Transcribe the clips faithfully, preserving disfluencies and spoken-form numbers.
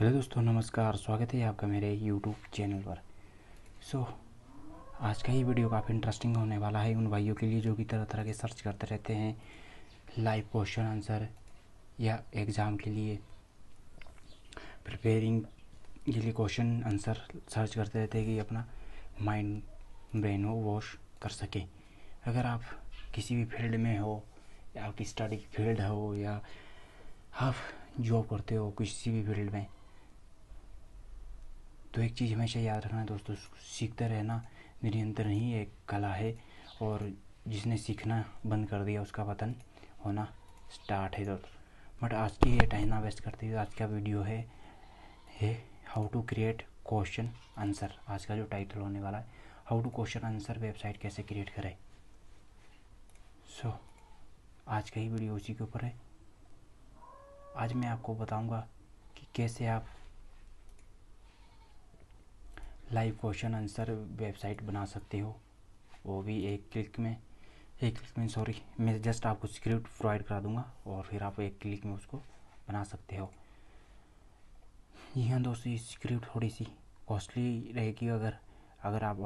Hello दोस्तों, नमस्कार। स्वागत है आपका मेरे यूट्यूब चैनल पर। सो so, आज का ये वीडियो काफ़ी इंटरेस्टिंग होने वाला है उन भाइयों के लिए जो कि तरह तरह के सर्च करते रहते हैं लाइव क्वेश्चन आंसर या एग्ज़ाम के लिए प्रिपेयरिंग के लिए क्वेश्चन आंसर सर्च करते रहते हैं कि अपना माइंड ब्रेन हो वॉश कर सके। अगर आप किसी भी फील्ड में हो या आपकी स्टडी फील्ड हो या आप जॉब करते हो किसी भी फील्ड में, तो एक चीज़ हमेशा याद रखना दोस्तों, सीखते रहना मेरे अंदर ही एक कला है और जिसने सीखना बंद कर दिया उसका पतन होना स्टार्ट है दोस्तों। बट आज की ये टाइम ना वेस्ट करते हुए आज का वीडियो है है how to create question answer. आज का जो टाइटल होने वाला है how to question answer website कैसे क्रिएट करें। सो so, आज का ही वीडियो उसी के ऊपर है। आज मैं आपको बताऊंगा कि कैसे आप लाइव क्वेश्चन आंसर वेबसाइट बना सकते हो, वो भी एक क्लिक में एक क्लिक में सॉरी मैं जस्ट आपको स्क्रिप्ट प्रोवाइड करा दूंगा और फिर आप एक क्लिक में उसको बना सकते हो। जी हाँ दोस्तों, ये स्क्रिप्ट थोड़ी सी कॉस्टली रहेगी। अगर अगर आप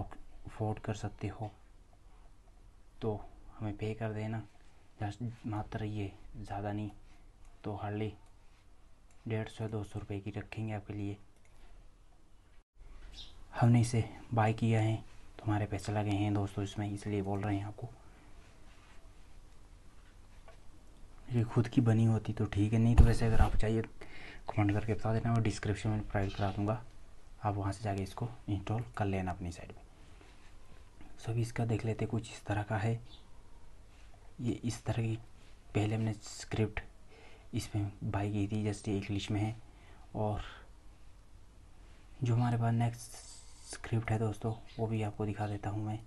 अफोर्ड कर सकते हो तो हमें पे कर देना, जस्ट मात्र ये ज़्यादा नहीं तो हार्डली डेढ़ सौ दो सौ रुपये की रखेंगे आपके लिए। हमने इसे बाय किया है तो हमारे पैसे लगे हैं दोस्तों इसमें, इसलिए बोल रहे हैं आपको। ये खुद की बनी होती तो ठीक है, नहीं तो वैसे अगर आप चाहिए कमेंट करके बता देना, मैं डिस्क्रिप्शन में प्रोवाइड करा दूंगा, आप वहां से जाके इसको इंस्टॉल कर लेना अपनी साइड में। सो अभी इसका देख लेते, कुछ इस तरह का है ये। इस तरह की पहले हमने स्क्रिप्ट इसमें बाई की थी, जस्ट ये इंग्लिश में है। और जो हमारे पास नेक्स्ट स्क्रिप्ट है दोस्तों वो भी आपको दिखा देता हूँ मैं।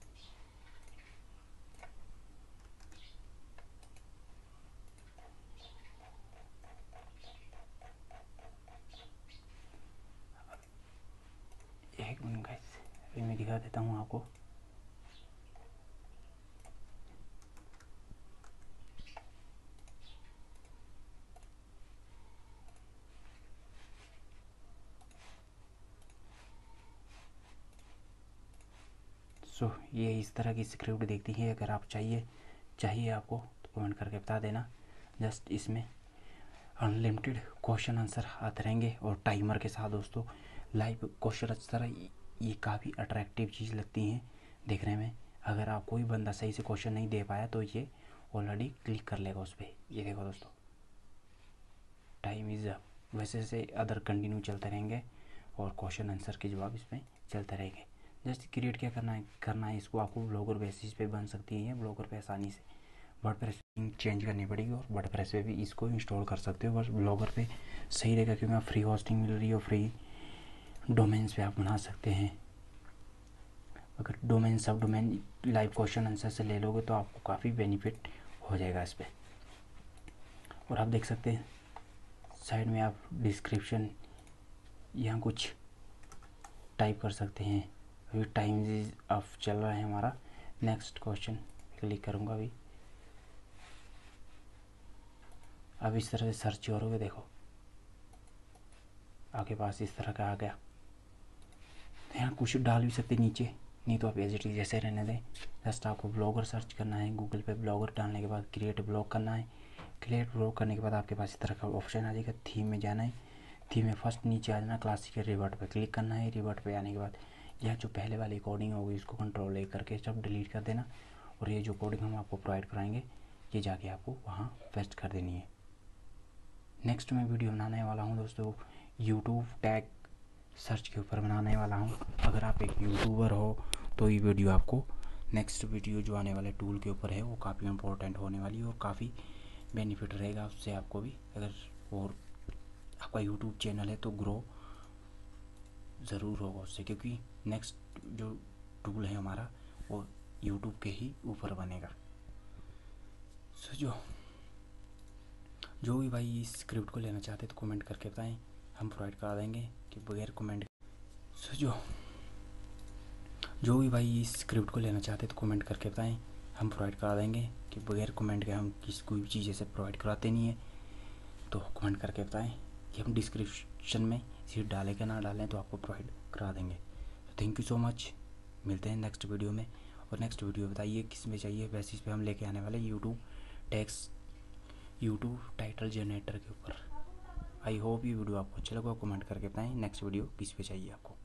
मैं दिखा देता हूँ आपको। सो so, ये इस तरह की स्क्रिप्ट देखती है। अगर आप चाहिए चाहिए आपको तो कमेंट करके बता देना। जस्ट इसमें अनलिमिटेड क्वेश्चन आंसर आते रहेंगे और टाइमर के साथ दोस्तों। लाइव क्वेश्चन आंसर ये काफ़ी अट्रैक्टिव चीज़ लगती है देखने में। अगर आप कोई बंदा सही से क्वेश्चन नहीं दे पाया तो ये ऑलरेडी क्लिक कर लेगा उस पर। ये देखो दोस्तों, टाइम इज़ अप। वैसे से अदर कंटिन्यू चलते रहेंगे और क्वेश्चन आंसर के जवाब इसमें चलते रहेंगे। जस्ट क्रिएट क्या करना है करना है इसको आपको ब्लॉगर बेसिस पे बन सकती है, ब्लॉगर पे आसानी से। वर्डप्रेस चेंज करनी पड़ेगी और वर्डप्रेस पे भी इसको इंस्टॉल कर सकते हो, बस ब्लॉगर पे सही रहेगा क्योंकि आप फ्री होस्टिंग मिल रही हो, फ्री डोमेन्स पे आप बना सकते हैं। अगर डोमेन सब डोमेन लाइव क्वेश्चन आंसर से ले लोगे तो आपको काफ़ी बेनिफिट हो जाएगा इस पर। और आप देख सकते हैं साइड में आप डिस्क्रिप्शन यहाँ कुछ टाइप कर सकते हैं। अभी टाइम इज अप चल रहा है हमारा। नेक्स्ट क्वेश्चन क्लिक करूँगा अभी। अब इस तरह से सर्च करोगे, देखो आपके पास इस तरह का आ गया। यहाँ कुछ डाल भी सकते नीचे, नहीं तो आप एज इट इज जैसे रहने दें। जस्ट आपको ब्लॉगर सर्च करना है गूगल पे। ब्लॉगर डालने के बाद क्रिएट ब्लॉग करना है। क्रिएट ब्लॉग करने के बाद आपके पास इस तरह का ऑप्शन आ जाएगा। थीम में जाना है, थीम में फर्स्ट नीचे आ जाना क्लासिकल रिवर्ट पे क्लिक करना है। रिवर्ट पे आने के बाद यह जो पहले वाली कोडिंग होगी इसको कंट्रोल ए करके सब डिलीट कर देना और ये जो कोडिंग हम आपको प्रोवाइड कराएंगे ये जाके आपको वहाँ पेस्ट कर देनी है। नेक्स्ट मैं वीडियो बनाने वाला हूँ दोस्तों यूट्यूब टैग सर्च के ऊपर बनाने वाला हूँ। अगर आप एक यूट्यूबर हो तो ये वीडियो आपको नेक्स्ट वीडियो जो आने वाले टूल के ऊपर है वो काफ़ी इम्पोर्टेंट होने वाली है और काफ़ी बेनिफिट रहेगा उससे आपको भी। अगर और आपका यूट्यूब चैनल है तो ग्रो ज़रूर होगा उससे, क्योंकि नेक्स्ट जो टूल है हमारा वो यूट्यूब के ही ऊपर बनेगा। सो जो जो भी भाई इस स्क्रिप्ट को लेना चाहते हैं तो कमेंट करके बताएं, हम प्रोवाइड करा देंगे कि बगैर कमेंट। सो जो जो भी भाई इस स्क्रिप्ट को लेना चाहते हैं तो कमेंट करके बताएं, हम प्रोवाइड करा देंगे कि बगैर कमेंट के हम किसी कोई भी चीज़ ऐसे प्रोवाइड कराते नहीं है। तो कमेंट करके बताएं कि हम डिस्क्रिप्शन में सीट डालें क्या ना डालें तो आपको प्रोवाइड करा देंगे। तो थैंक यू सो मच, मिलते हैं नेक्स्ट वीडियो में। और नेक्स्ट वीडियो बताइए किस में चाहिए, वैसे इस पर हम लेके आने वाले YouTube tags YouTube title generator के ऊपर। आई होप ये वीडियो आपको अच्छा लगा, कमेंट करके बताएं नेक्स्ट वीडियो किस पे चाहिए आपको।